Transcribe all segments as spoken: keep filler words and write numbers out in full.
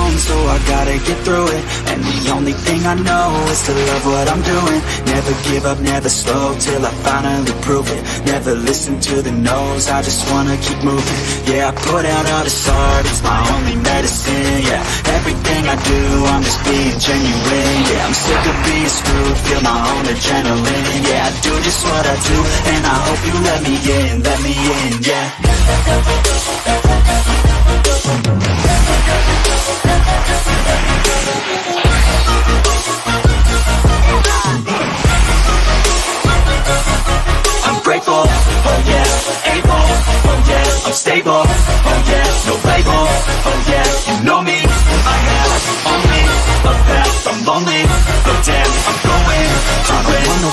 own, so I gotta get through it. And the only thing I know is to love what I'm doing. Never give up, never slow, till I finally prove it. Never listen to the no's, I just wanna keep moving. Yeah, I put out all this art, it's my only medicine, yeah. Everything I do, I'm just being genuine, yeah. I'm sick of being screwed, feel my own adrenaline, yeah. I do just what I do, and I hope you let me in, let me in, yeah. I'm grateful, oh yeah. Able, oh yeah. I'm stable, oh yeah. No label, oh yeah. You know me, I have only a path. I'm lonely, but damn, I'm going. I don't want no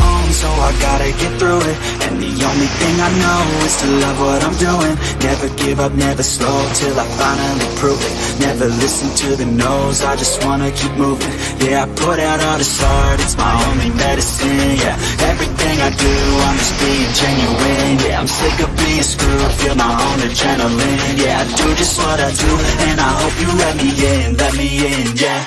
own, so I gotta get through it. And the only thing I know is to love what I'm doing. Never give up, never slow, till I finally prove it. Never listen to the no's, I just wanna keep moving. Yeah, I put out all this art, it's my only medicine, yeah. Everything I do, I'm just being genuine, yeah. I'm sick of being screwed, feel my own adrenaline, yeah. I do just what I do, and I hope you let me in, let me in, yeah.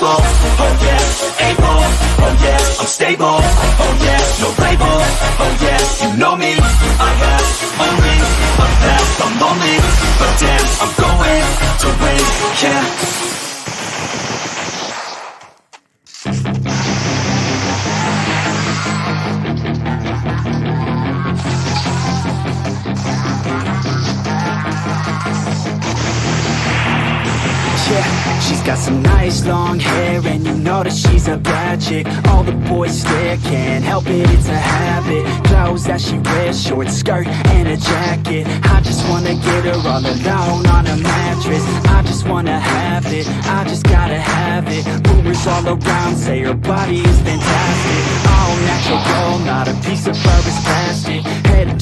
Oh yeah, able, oh yeah, I'm stable, oh yeah, no label, oh yeah, you know me, I have only a path, I'm lonely, but damn, I'm going to win, yeah. She's got some nice long hair, and you know that she's a bad chick. All the boys stare, can't help it, it's a habit. Clothes that she wears, short skirt and a jacket. I just wanna get her all alone on a mattress. I just wanna have it, I just gotta have it. Rumors all around say her body is fantastic. All natural, not a piece of fur is plastic. Head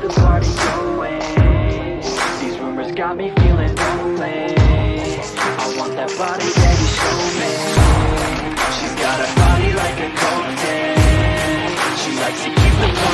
The party going. These rumors got me feeling lonely. I want that body that you show me. She's got a body like a coke can. She likes to keep the